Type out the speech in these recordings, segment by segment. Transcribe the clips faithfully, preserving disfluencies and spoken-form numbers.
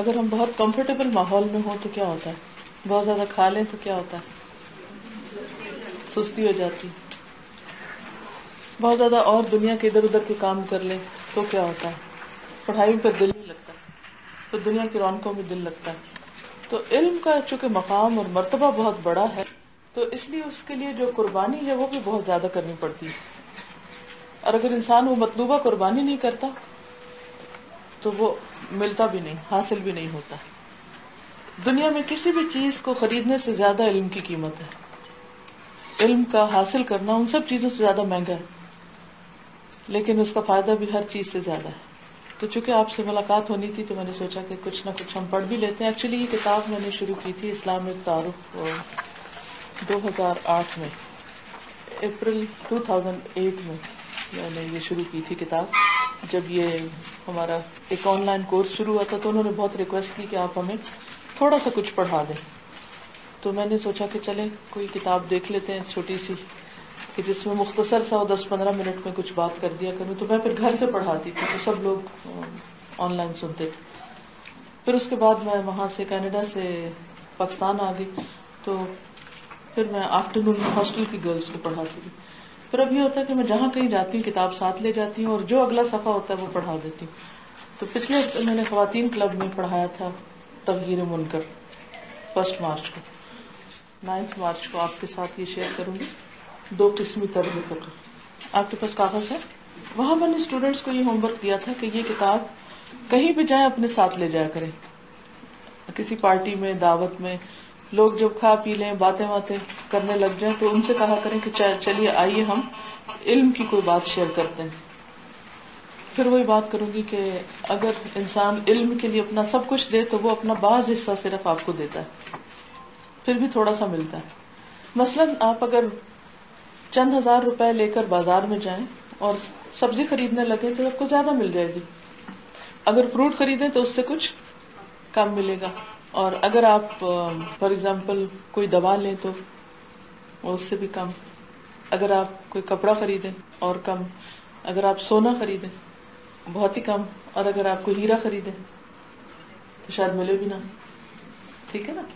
अगर हम बहुत कंफर्टेबल माहौल में हो तो क्या होता है, बहुत ज़्यादा खा लें तो क्या होता है, सुस्ती हो जाती है। बहुत ज़्यादा और दुनिया के इधर उधर के काम कर लें तो क्या होता है, पढ़ाई पर दिल नहीं लगता, तो दुनिया की रौनकों में दिल लगता है। तो इल्म का चूँकि मकाम और मर्तबा बहुत बड़ा है तो इसलिए उसके लिए जो कुर्बानी है वो भी बहुत ज़्यादा करनी पड़ती है। और अगर इंसान वो मतलूबा कुर्बानी नहीं करता तो वो मिलता भी नहीं, हासिल भी नहीं होता। दुनिया में किसी भी चीज़ को खरीदने से ज़्यादा इल्म की कीमत है। इल्म का हासिल करना उन सब चीज़ों से ज़्यादा महंगा है, लेकिन उसका फ़ायदा भी हर चीज़ से ज़्यादा है। तो चूंकि आपसे मुलाकात होनी थी तो मैंने सोचा कि कुछ ना कुछ हम पढ़ भी लेते हैं। एक्चुअली ये किताब मैंने शुरू की थी इस्लामिक तारुफ दो हज़ार आठ में, अप्रैल दो हज़ार आठ में मैंने ये शुरू की थी किताब। जब ये हमारा एक ऑनलाइन कोर्स शुरू हुआ था तो उन्होंने बहुत रिक्वेस्ट की कि आप हमें थोड़ा सा कुछ पढ़ा दें, तो मैंने सोचा कि चलें कोई किताब देख लेते हैं छोटी सी कि जिसमें मुख्तसर सा दस पंद्रह मिनट में कुछ बात कर दिया करूँ। तो मैं फिर घर से पढ़ाती थी तो सब लोग ऑनलाइन सुनते थे। फिर उसके बाद मैं वहाँ से कनाडा से पाकिस्तान आ गई तो फिर मैं आफ्टरनून में हॉस्टल की गर्ल्स को पढ़ाती थी। फिर अब ये होता है कि मैं जहाँ कहीं जाती हूँ किताब साथ ले जाती हूँ और जो अगला सफ़ा होता है वो पढ़ा देती हूँ। तो पिछले मैंने ख़वातीन क्लब में पढ़ाया था तग़यीर मुनकर, फर्स्ट मार्च को, नाइन्थ मार्च को आपके साथ ये शेयर करूँगी। दो किस्मी तर्ज फ़िक्र, आपके पास कागज़ है? वहाँ मैंने स्टूडेंट्स को ये होमवर्क दिया था कि ये किताब कहीं भी जाए अपने साथ ले जाया करें। किसी पार्टी में, दावत में लोग जब खा पी लें, बातें बातें करने लग जाएं तो उनसे कहा करें कि चलिए आइए हम इल्म की कोई बात शेयर करते हैं। फिर वही बात करूँगी कि अगर इंसान इल्म के लिए अपना सब कुछ दे तो वो अपना बाज़ हिस्सा सिर्फ आपको देता है, फिर भी थोड़ा सा मिलता है। मसलन आप अगर चंद हजार रुपए लेकर बाजार में जाएं और सब्जी खरीदने लगे तो आपको ज्यादा मिल जाएगी। अगर फ्रूट खरीदें तो उससे कुछ कम मिलेगा, और अगर आप फॉर एग्जांपल कोई दवा लें तो उससे भी कम, अगर आप कोई कपड़ा खरीदें और कम, अगर आप सोना खरीदें बहुत ही कम, और अगर आप कोई हीरा खरीदें तो शायद मिले भी ना, ठीक है ना।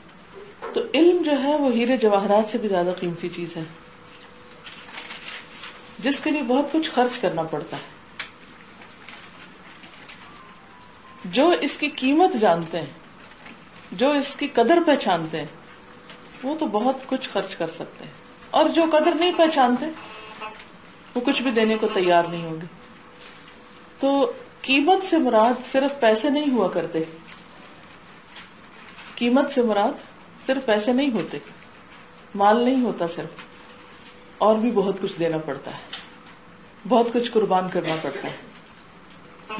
तो इल्म जो है वो हीरे जवाहरात से भी ज्यादा कीमती चीज़ है जिसके लिए बहुत कुछ खर्च करना पड़ता है। जो इसकी कीमत जानते हैं, जो इसकी कदर पहचानते हैं, वो तो बहुत कुछ खर्च कर सकते हैं, और जो कदर नहीं पहचानते वो कुछ भी देने को तैयार नहीं होंगे। तो कीमत से मुराद सिर्फ पैसे नहीं हुआ करते, कीमत से मुराद सिर्फ पैसे नहीं होते, माल नहीं होता सिर्फ, और भी बहुत कुछ देना पड़ता है, बहुत कुछ कुर्बान करना पड़ता है।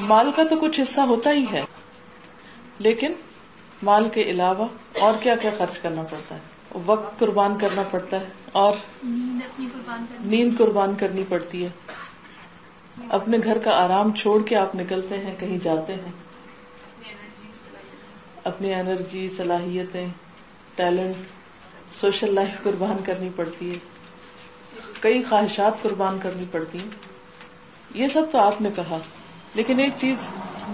माल का तो कुछ हिस्सा होता ही है, लेकिन माल के अलावा और क्या क्या खर्च करना पड़ता है। वक्त कुर्बान करना पड़ता है, और नींद अपनी कुर्बान करनी, नींद कुर्बान करनी पड़ती है। अपने घर का आराम छोड़ के आप निकलते हैं, कहीं जाते हैं, अपनी एनर्जी, सलाहियतें, टैलेंट, सोशल लाइफ कुर्बान करनी पड़ती है, कई ख्वाहिशात कुर्बान करनी पड़ती हैं। ये सब तो आपने कहा, लेकिन एक चीज़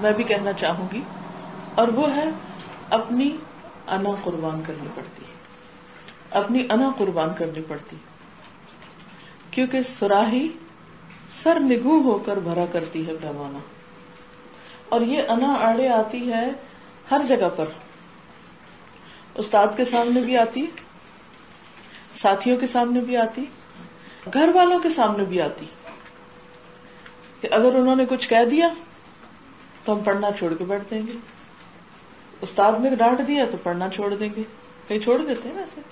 मैं भी कहना चाहूँगी और वो है अपनी अना कुर्बान करनी पड़ती है, अपनी अना कुर्बान करनी पड़ती, क्योंकि सुराही सरनिगू होकर भरा करती है पैमाना। और ये अना आड़े आती है हर जगह पर, उस्ताद के सामने भी आती है, साथियों के सामने भी आती है, घर वालों के सामने भी आती कि अगर उन्होंने कुछ कह दिया तो हम पढ़ना छोड़ के बैठ देंगे, उस्ताद ने डांट दिया तो पढ़ना छोड़ देंगे, कहीं छोड़ देते हैं ना ऐसे।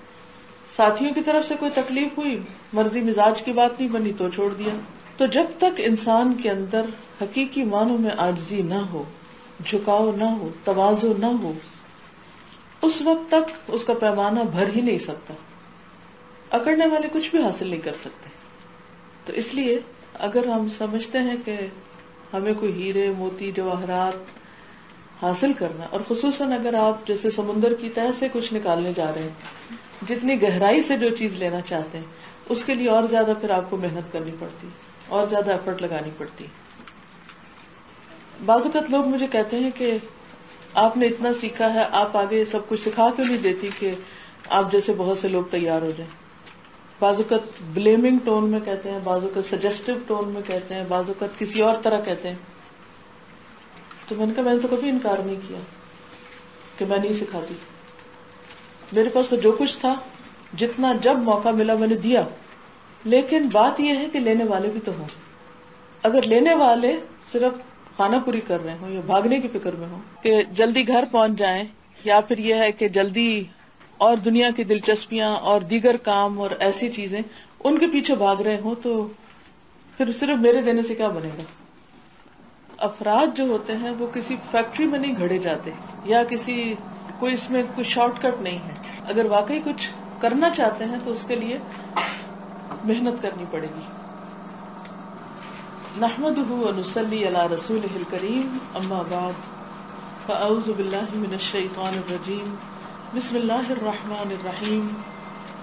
साथियों की तरफ से कोई तकलीफ हुई, मर्जी मिजाज की बात नहीं बनी तो छोड़ दिया। तो जब तक इंसान के अंदर हकीकी मानों में आजिजी ना हो, झुकाव ना हो, तवाज़ो ना हो, उस वक्त तक उसका पैमाना भर ही नहीं सकता, अकड़ने वाले कुछ भी हासिल नहीं कर सकते। तो इसलिए अगर हम समझते हैं कि हमें कोई हीरे मोती जवाहरात हासिल करना, और ख़ुसूसन अगर आप जैसे समुंदर की तह से कुछ निकालने जा रहे हैं, जितनी गहराई से जो चीज़ लेना चाहते हैं, उसके लिए और ज़्यादा फिर आपको मेहनत करनी पड़ती, और ज़्यादा एफर्ट लगानी पड़ती। बाज़ औक़ात लोग मुझे कहते हैं कि आपने इतना सीखा है, आप आगे सब कुछ सिखा क्यों नहीं देती कि आप जैसे बहुत से लोग तैयार हो जाएं। बाजुकत ब्लेमिंग टोन में कहते हैं, बाजुकत सजेस्टिव टोन में कहते हैं, बाजुकत किसी और तरह कहते हैं। तो मैंने कहा मैंने तो कभी इनकार नहीं किया कि मैं नहीं सिखाती, मेरे पास तो जो कुछ था, जितना जब मौका मिला मैंने दिया। लेकिन बात यह है कि लेने वाले भी तो हों। अगर लेने वाले सिर्फ खाना पूरी कर रहे हों या भागने की फिक्र में हों कि जल्दी घर पहुंच जाएं, या फिर यह है कि जल्दी और दुनिया की दिलचस्पियां और दीगर काम और ऐसी चीजें उनके पीछे भाग रहे हों, तो फिर सिर्फ मेरे देने से क्या बनेगा। अफराद जो होते हैं वो किसी फैक्ट्री में नहीं घड़े जाते, या किसी कोई इसमें कुछ शॉर्टकट नहीं है। अगर वाकई कुछ करना चाहते हैं तो उसके लिए मेहनत करनी पड़ेगी। नहमदुहु व नुसल्ली अला रसूलिहिल करीम, अम्मा बाद, फअऊज़ु बिल्लाहि मिनश शैतानिर रजीम, बिस्मिल्लाहिर रहमानिर रहीम,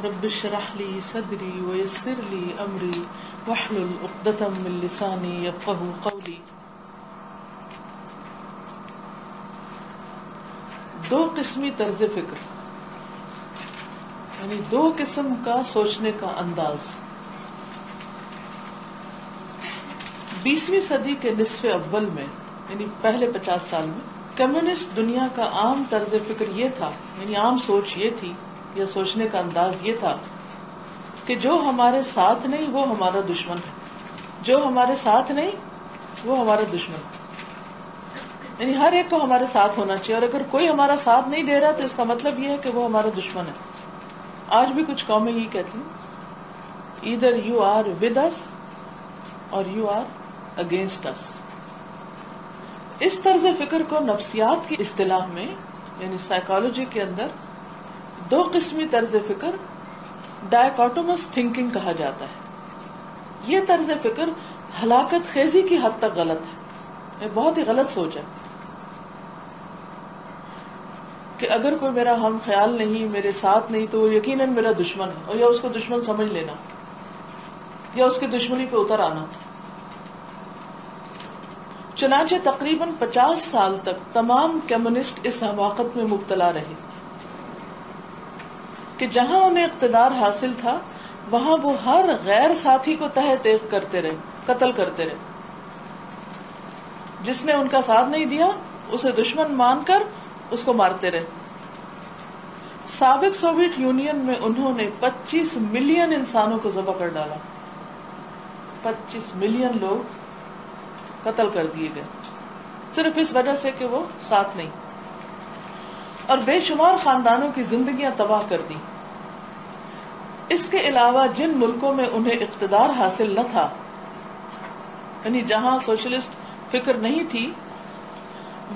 रब्बिश्रह ली सदरी व यस्सिर ली अमरी वहलुल उक़्दतम मिन लिसानी यफ़क़हू क़ौली। दो किस्मी तर्ज फिक्र, यानी दो किस्म का सोचने का अंदाज। बीसवीं सदी के निस्फ अव्वल में, यानी पहले पचास साल में, कम्युनिस्ट दुनिया का आम तर्ज फिक्र ये था, यानी आम सोच ये थी या सोचने का अंदाज ये था कि जो हमारे साथ नहीं वो हमारा दुश्मन है, जो हमारे साथ नहीं वो हमारा दुश्मन है। यानी हर एक को हमारे साथ होना चाहिए, और अगर कोई हमारा साथ नहीं दे रहा तो इसका मतलब यह है कि वो हमारा दुश्मन है। आज भी कुछ कौमें यही कहती हैं, either you are with us और यू आर अगेंस्ट अस। इस तर्ज फिक्र को नफ्सियात की इस्तिलाह में, यानी साइकोलॉजी के अंदर, दो किस्मी तर्ज फिक्र डायकोटोमस थिंकिंग कहा जाता है। ये तर्ज फिक्र हलाकत खेजी की हद तक गलत है, ये बहुत ही गलत सोच है कि अगर कोई मेरा हम ख्याल नहीं, मेरे साथ नहीं, तो वो यकीनन मेरा दुश्मन है, और या उसको दुश्मन समझ लेना या उसकी दुश्मनी पे उतर आना। चुनाचे तकरीबन पचास साल तक तमाम कम्युनिस्ट इस हमाकत में मुब्तला रहे कि जहां उन्हें इक़्तिदार हासिल था वहां वो हर गैर साथी को तह तेग करते रहे, कत्ल करते रहे। जिसने उनका साथ नहीं दिया उसे दुश्मन मानकर उसको मारते रहे। साबिक सोवियत यूनियन में उन्होंने पच्चीस मिलियन इंसानों को ज़बह कर डाला, पच्चीस मिलियन लोग कत्ल कर दिए गए सिर्फ इस वजह से कि वो साथ नहीं, और बेशुमार खानदानों की जिंदगियां तबाह कर दी। इसके अलावा जिन मुल्कों में उन्हें इक़्तिदार हासिल न था, यानी जहां सोशलिस्ट फिक्र नहीं थी,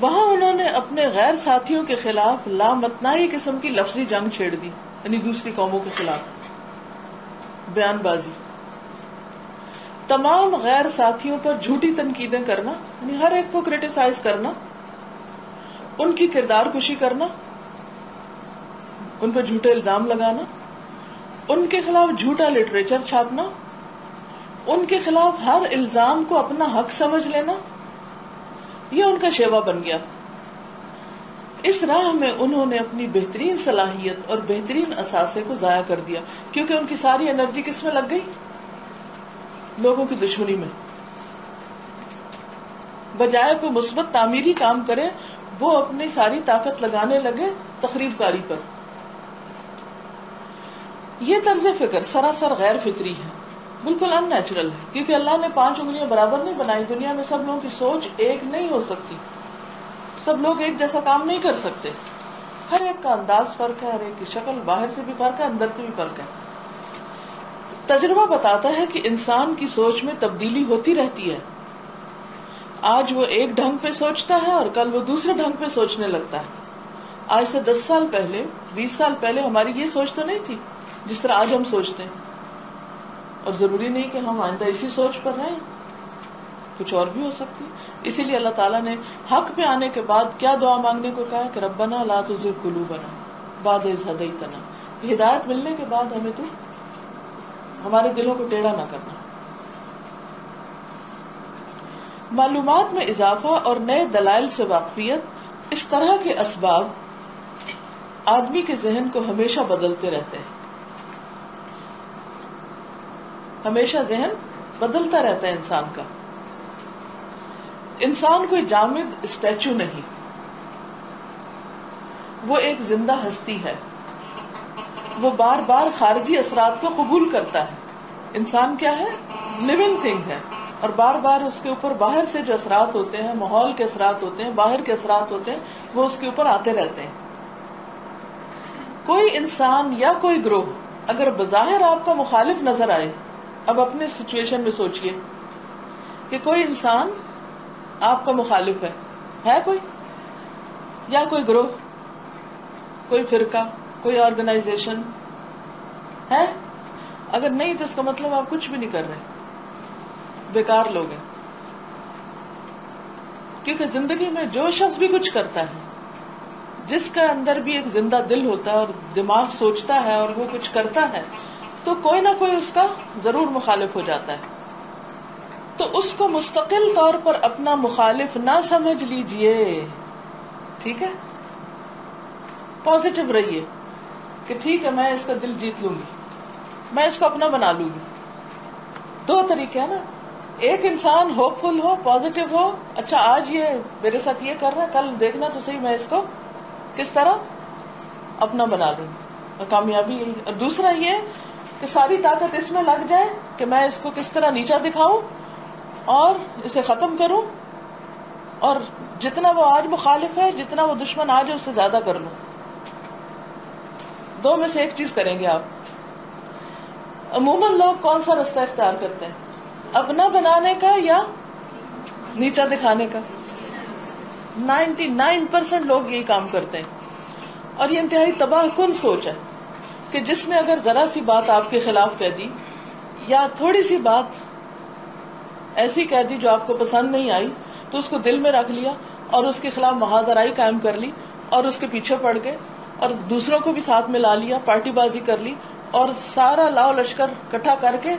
वहां उन्होंने अपने गैर साथियों के खिलाफ लामतनाई किस्म की लफ्जी जंग छेड़ दी, यानी दूसरी कौमों के खिलाफ बयानबाजी, तमाम गैर साथियों पर झूठी तनकीदें करना, यानी हर एक को क्रिटिसाइज करना, उनकी किरदार कुशी करना, उन पर झूठे इल्जाम लगाना, उनके खिलाफ झूठा लिटरेचर छापना, उनके खिलाफ हर इल्जाम को अपना हक समझ लेना, ये उनका शेवा बन गया। इस राह में उन्होंने अपनी बेहतरीन सलाहियत और बेहतरीन असासे को जाया कर दिया, क्योंकि उनकी सारी एनर्जी किसमें लग गई, लोगों की दुश्मनी में। बजाय कोई मुस्बत तामीरी काम करे वो अपनी सारी ताकत लगाने लगे तखरीबकारी पर। यह तर्ज फिक्र सरासर गैर फितरी है, बिल्कुल अननेचुरल है, क्योंकि अल्लाह ने पांच उंगलियां बराबर नहीं बनाई। दुनिया में सब लोगों की सोच एक नहीं हो सकती, सब लोग एक जैसा काम नहीं कर सकते, हर एक का अंदाज फर्क है, हर एक की शक्ल बाहर से भी फर्क है, अंदर से भी फर्क है। तजुर्बा बताता है कि इंसान की सोच में तब्दीली होती रहती है, आज वो एक ढंग पे सोचता है और कल वो दूसरे ढंग पे सोचने लगता है। आज से दस साल पहले, बीस साल पहले हमारी ये सोच तो नहीं थी जिस तरह आज हम सोचते हैं, और जरूरी नहीं कि हम आइंदा इसी सोच पर रहें, कुछ और भी हो सकती है। इसीलिए अल्लाह ताला ने हक पे आने के बाद क्या दुआ मांगने को कहा कि रब्बना ला तुज़िग़ क़ुलूबना बअद इज़ हदैतना, हिदायत मिलने के बाद हमें तो हमारे दिलों को टेढ़ा ना करना। मालूमात में इजाफा और नए दलाइल से वाकफियत इस तरह के असबाब आदमी के जहन को हमेशा बदलते रहते हैं, हमेशा जहन बदलता रहता है इंसान का। इंसान कोई जामिद स्टैचू नहीं, वो एक जिंदा हस्ती है। वो बार बार खारिजी असरात को कबूल करता है। इंसान क्या है? लिविंग थिंग है, और बार बार उसके ऊपर बाहर से जो असरात होते हैं, माहौल के असरात होते हैं, बाहर के असरात होते हैं, वो उसके ऊपर आते रहते हैं। कोई इंसान या कोई ग्रोह अगर बज़ाहिर आपका मुखालिफ नजर आए, अब अपने सिचुएशन में सोचिए कि कोई इंसान आपका मुखालिफ है, है कोई, या कोई ग्रोह, कोई फिरका, कोई ऑर्गेनाइजेशन है? अगर नहीं तो इसका मतलब आप कुछ भी नहीं कर रहे, बेकार लोग हैं। क्योंकि जिंदगी में जो शख्स भी कुछ करता है, जिसका अंदर भी एक जिंदा दिल होता है और दिमाग सोचता है और वो कुछ करता है, तो कोई ना कोई उसका जरूर मुखालिफ हो जाता है। तो उसको मुस्तकिल तौर पर अपना मुखालिफ ना समझ लीजिए, ठीक है? पॉजिटिव रहिए कि ठीक है, मैं इसका दिल जीत लूंगी, मैं इसको अपना बना लूंगी। दो तरीके हैं ना, एक इंसान होपफुल हो, पॉजिटिव हो, अच्छा आज ये मेरे साथ ये कर रहा है, कल देखना तो सही मैं इसको किस तरह अपना बना लूंगी, और कामयाबी यही। और दूसरा ये कि सारी ताकत इसमें लग जाए कि मैं इसको किस तरह नीचा दिखाऊं और इसे खत्म करूं, और जितना वो आज मुखालिफ है, जितना वो दुश्मन आज है, उससे ज्यादा कर लूं। दो में से एक चीज करेंगे आप। अमूमन लोग कौन सा रास्ता इख्तियार करते हैं, अपना बनाने का या नीचा दिखाने का? निन्यानवे परसेंट लोग यही काम करते हैं, और ये इंतहाई तबाहकुन सोच है कि जिसने अगर जरा सी बात आपके खिलाफ कह दी या थोड़ी सी बात ऐसी कह दी जो आपको पसंद नहीं आई, तो उसको दिल में रख लिया और उसके खिलाफ महाजराई कायम कर ली और उसके पीछे पड़ गए और दूसरों को भी साथ में ला लिया, पार्टीबाजी कर ली और सारा लाव लश्कर इकट्ठा करके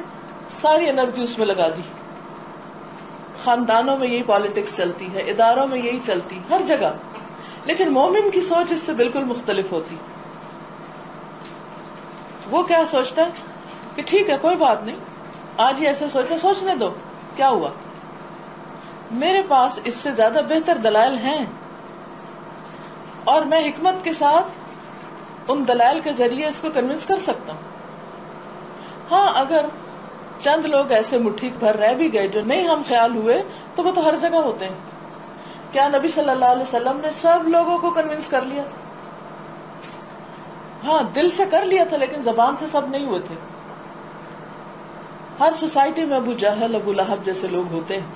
सारी एनर्जी उसमें लगा दी। खानदानों में यही पॉलिटिक्स चलती है, इदारों में यही चलती, हर जगह। लेकिन मोमिन की सोच इससे बिल्कुल मुख्तलिफ होती। वो क्या सोचता है कि ठीक है, कोई बात नहीं, आज ही ऐसे सोचा, सोचने दो, क्या हुआ, मेरे पास इससे ज्यादा बेहतर दलाइल हैं और मैं हिकमत के साथ उन दलाइल के जरिए इसको कन्विंस कर सकता हूँ। हाँ, अगर चंद लोग ऐसे मुट्ठी भर रह भी गए जो नहीं हम ख्याल हुए, तो वो तो हर जगह होते हैं। क्या नबी सल्लल्लाहु अलैहि वसल्लम ने सब लोगों को कन्विंस कर लिया था? हाँ, दिल से कर लिया था, लेकिन जबान से सब नहीं हुए थे। हर सोसाइटी में अबू जहल, अबू लहब जैसे लोग होते हैं।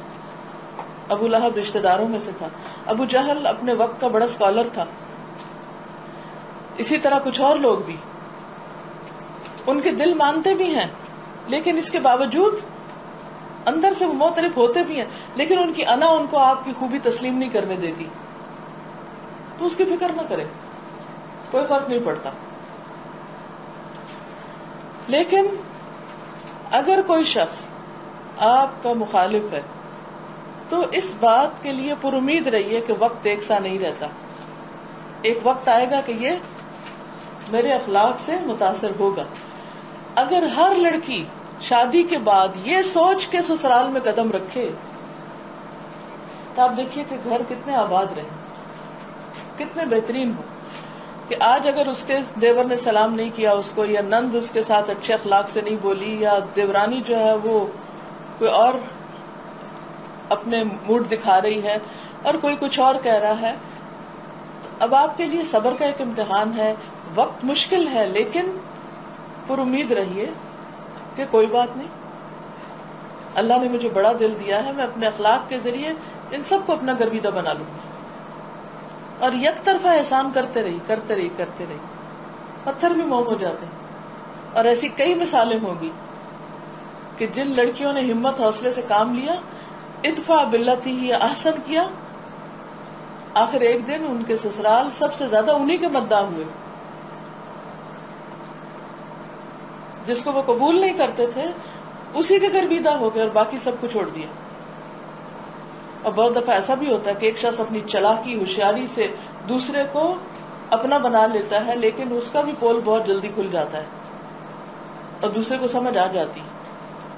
अबू लहब रिश्तेदारों में से था, अबू जहल अपने वक्त का बड़ा स्कॉलर था, इसी तरह कुछ और लोग भी। उनके दिल मानते भी हैं, लेकिन इसके बावजूद अंदर से वो मुतलिफ होते भी हैं, लेकिन उनकी अना उनको आपकी खूबी तस्लीम नहीं करने देती। तो उसकी फिक्र ना करें, कोई फर्क नहीं पड़ता। लेकिन अगर कोई शख्स आपका मुखालिफ है, तो इस बात के लिए पुरुमीद रहिए कि वक्त एक सा नहीं रहता। एक वक्त आएगा कि ये मेरे अखलाक से मुतासर होगा। अगर हर लड़की शादी के बाद ये सोच के ससुराल में कदम रखे, तो आप देखिए कि घर कितने आबाद रहे, कितने बेहतरीन हो। कि आज अगर उसके देवर ने सलाम नहीं किया उसको, या नंद उसके साथ अच्छे अखलाक से नहीं बोली, या देवरानी जो है वो कोई और अपने मूड दिखा रही है और कोई कुछ और कह रहा है, तो अब आपके लिए सब्र का एक इम्तिहान है। वक्त मुश्किल है, लेकिन पुरुमीद रहिए कि कोई बात नहीं, अल्लाह ने मुझे बड़ा दिल दिया है, मैं अपने अखलाक के जरिए इन सबको अपना गर्विदा बना लूंगी। और एक तरफा एहसान करते रही करते रही करते रही पत्थर भी मोम हो जाते हैं। और ऐसी कई मिसालें होंगी कि जिन लड़कियों ने हिम्मत हौसले से काम लिया, इत्फा बिल्लती ही अहसन किया, आखिर एक दिन उनके ससुराल सबसे ज्यादा उन्हीं के मद्दा हुए, जिसको वो कबूल नहीं करते थे उसी के गर्विदा हो गए और बाकी सबको छोड़ दिया। और बहुत दफा ऐसा भी होता है कि एक शख्स अपनी चालाकी होशियारी से दूसरे को अपना बना लेता है, लेकिन उसका भी पोल बहुत जल्दी खुल जाता है और दूसरे को समझ आ जाती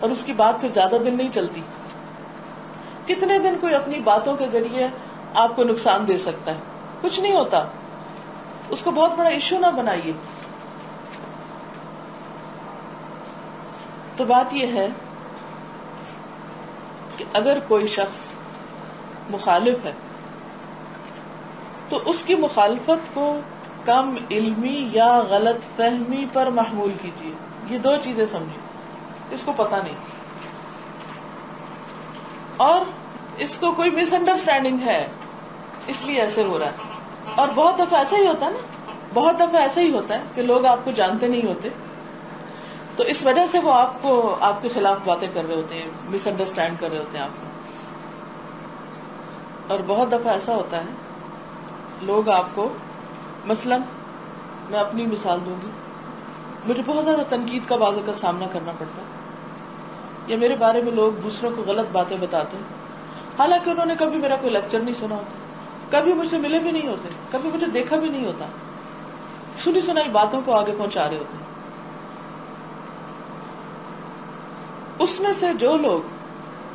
और उसकी बात फिर ज्यादा दिन नहीं चलती। कितने दिन कोई अपनी बातों के जरिए आपको नुकसान दे सकता है, कुछ नहीं होता, उसको बहुत बड़ा इश्यू ना बनाइए। तो बात यह है कि अगर कोई शख्स मुखालिफ है तो उसकी मुखालफत को कम इल्मी या गलत फहमी पर महमूल कीजिए। ये दो चीजें समझिए, इसको पता नहीं और इसको कोई मिसअंडरस्टैंडिंग है इसलिए ऐसे हो रहा है। और बहुत दफा ऐसा ही होता है ना, बहुत दफा ऐसा ही होता है कि लोग आपको जानते नहीं होते, तो इस वजह से वो आपको आपके खिलाफ बातें कर रहे होते हैं, मिसअंडरस्टैंड कर रहे होते हैं आपको। और बहुत दफा ऐसा होता है लोग आपको, मसलन मैं अपनी मिसाल दूंगी, मुझे बहुत ज्यादा तनकीद का बाज़ का सामना करना पड़ता है या मेरे बारे में लोग दूसरों को गलत बातें बताते हैं, हालांकि उन्होंने कभी मेरा कोई लेक्चर नहीं सुना होता, कभी मुझसे मिले भी नहीं होते, कभी मुझे देखा भी नहीं होता, सुनी सुनाई बातों को आगे पहुंचा रहे होते हैं। उसमें से जो लोग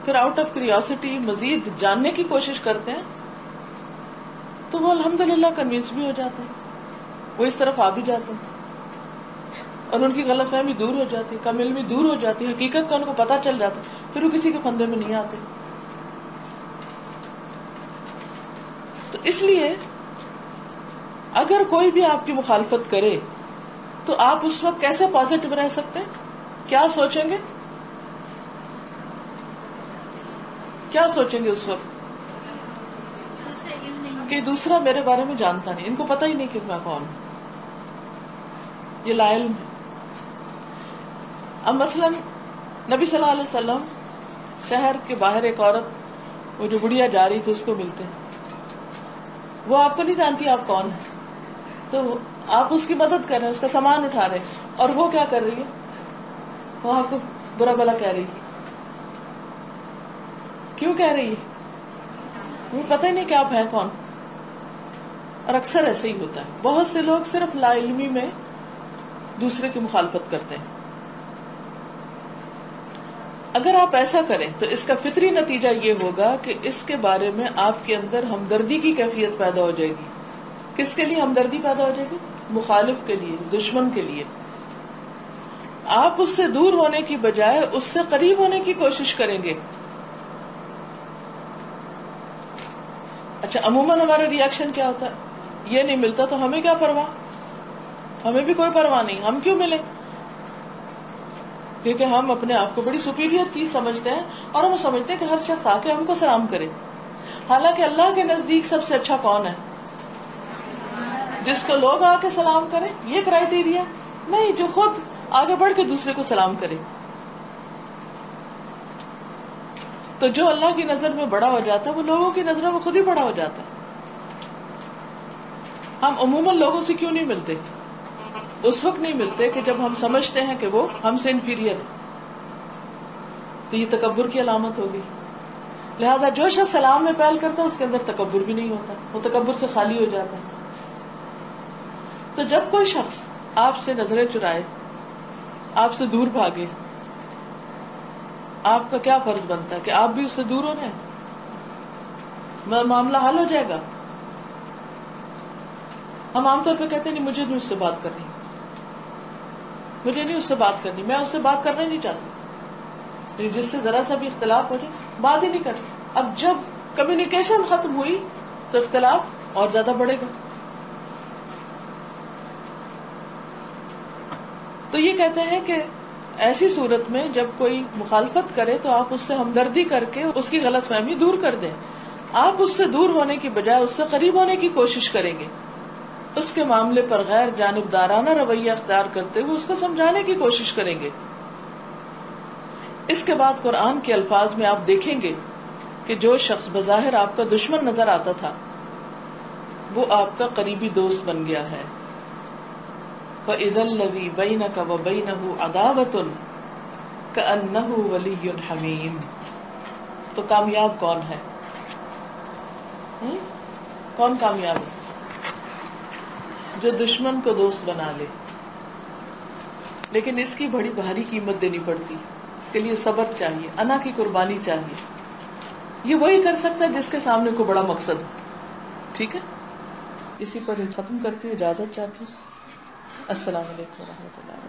फिर आउट ऑफ क्यूरियोसिटी मजीद जानने की कोशिश करते हैं तो वो अल्हम्दुलिल्लाह कन्विंस भी हो जाते हैं, वो इस तरफ आ भी जाते हैं और उनकी गलतफहमी दूर हो जाती है, कमिल भी दूर हो जाती है, हकीकत का उनको पता चल जाता है, फिर वो किसी के फंदे में नहीं आते। तो इसलिए अगर कोई भी आपकी मुखालफत करे तो आप उस वक्त कैसे पॉजिटिव रह सकते हैं, क्या सोचेंगे, क्या सोचेंगे उस वक्त कि दूसरा मेरे बारे में जानता नहीं, इनको पता ही नहीं कि मैं कौन हूं, ये लाइल है। अब मसलन नबी सल्लल्लाहु अलैहि वसल्लम शहर के बाहर एक औरत, वो जो बुढ़िया जा रही थी, उसको मिलते हैं। वो आपको नहीं जानती आप कौन है, तो आप उसकी मदद कर रहे हैं, उसका सामान उठा रहे हैं, और वो क्या कर रही है, वो आपको बुरा भला कह रही है। क्यों कह रही है, वो पता ही नहीं कि आप हैं कौन। और अक्सर ऐसे ही होता है, बहुत से लोग सिर्फ लाइल्मी में दूसरे की मुखालफत करते हैं। अगर आप ऐसा करें तो इसका फितरी नतीजा ये होगा कि इसके बारे में आपके अंदर हमदर्दी की कैफियत पैदा हो जाएगी। किसके लिए हमदर्दी पैदा हो जाएगी, मुखालिफ के लिए, दुश्मन के लिए। आप उससे दूर होने की बजाय उससे करीब होने की कोशिश करेंगे। अच्छा, अमूमन हमारा रिएक्शन क्या होता है, ये नहीं मिलता तो हमें क्या परवाह, हमें भी कोई परवाह नहीं, हम क्यों मिले, क्योंकि हम अपने आप को बड़ी सुपीरियर चीज समझते हैं और हम समझते हैं कि हर शख्स आके हमको सलाम करे। हालांकि अल्लाह के नजदीक सबसे अच्छा कौन है, जिसको लोग आके सलाम करें, ये क्राइटेरिया नहीं, जो खुद आगे बढ़ के दूसरे को सलाम करे। तो जो अल्लाह की नजर में बड़ा हो जाता है वो लोगों की नजरों में खुद ही बड़ा हो जाता है। हम अमूमन लोगों से क्यों नहीं मिलते, उस वक्त नहीं मिलते कि जब हम समझते हैं कि वो हमसे इंफीरियर है, तो ये तकब्बुर की अलामत होगी। लिहाजा जो शख्स सलाम में पहल करता है उसके अंदर तकब्बुर भी नहीं होता, वो तकब्बुर से खाली हो जाता है। तो जब कोई शख्स आपसे नजरें चुराए, आपसे दूर भागे, आपका क्या फर्ज बनता है कि आप भी उससे दूर हो रहे, मामला हल हो जाएगा। हम आमतौर पे कहते नहीं, मुझे नहीं उससे बात करनी, मुझे नहीं उससे बात करनी, मैं उससे बात करना ही नहीं चाहती, जिससे जरा सा भी इख्तलाफ हो जाए बात ही नहीं करती। अब जब कम्युनिकेशन खत्म हुई तो इख्तलाफ और ज्यादा बढ़ेगा। तो ये कहते हैं कि ऐसी सूरत में जब कोई मुखालफत करे तो आप उससे हमदर्दी करके उसकी गलतफहमी दूर कर दें। आप उससे दूर होने की बजाय उससे करीब होने की कोशिश करेंगे, उसके मामले पर गैर जानिबदाराना रवैया अख्तियार करते हुए उसको समझाने की कोशिश करेंगे। इसके बाद कुरान के अल्फाज में आप देखेंगे कि जो शख्स बज़ाहिर आपका दुश्मन नजर आता था वो आपका करीबी दोस्त बन गया है। वَإِذَلَّذِي بَيْنَكَ وَبَيْنَهُ عَدَاوَةٌ كَأَنَّهُ وَلِيٌّ حَمِيمٌ। तो कामयाब कौन है, हुँ? कौन कामयाब है? जो दुश्मन को दोस्त बना ले। लेकिन इसकी बड़ी भारी कीमत देनी पड़ती, इसके लिए सब्र चाहिए, अना की कुर्बानी चाहिए। ये वही कर सकता है जिसके सामने को बड़ा मकसद हो। ठीक है, इसी पर खत्म करती हूँ, इजाजत चाहती हूँ। अस्सलाम वालेकुम रहमतुल्लाह।